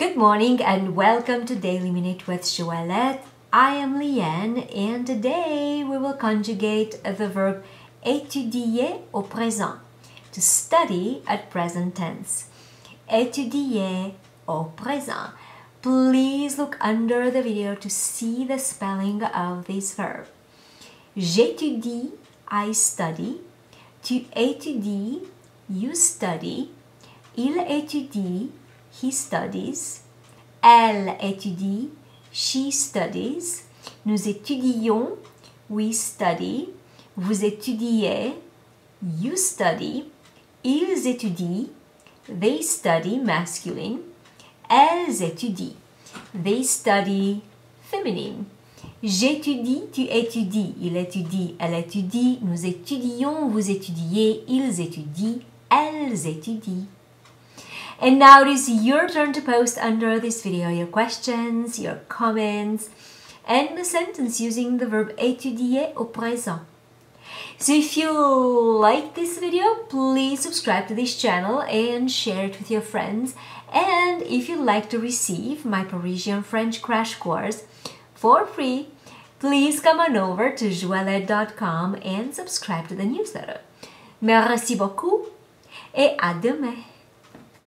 Good morning and welcome to Daily Minute with J'Ouellette. I am Lyanne and today we will conjugate the verb étudier au présent, to study at present tense. Étudier au présent. Please look under the video to see the spelling of this verb. J'étudie, I study. Tu étudies, you study. Il étudie, he studies. Elle étudie, she studies. Nous étudions, we study. Vous étudiez, you study. Ils étudient, they study, masculine. Elles étudient, they study, feminine. J'étudie, tu étudies. Il étudie, elle étudie. Nous étudions, vous étudiez. Ils étudient, elles étudient. And now it is your turn to post under this video your questions, your comments, and the sentence using the verb étudier au présent. So if you like this video, please subscribe to this channel and share it with your friends. And if you'd like to receive my Parisian French crash course for free, please come on over to jouellette.com and subscribe to the newsletter. Merci beaucoup et à demain!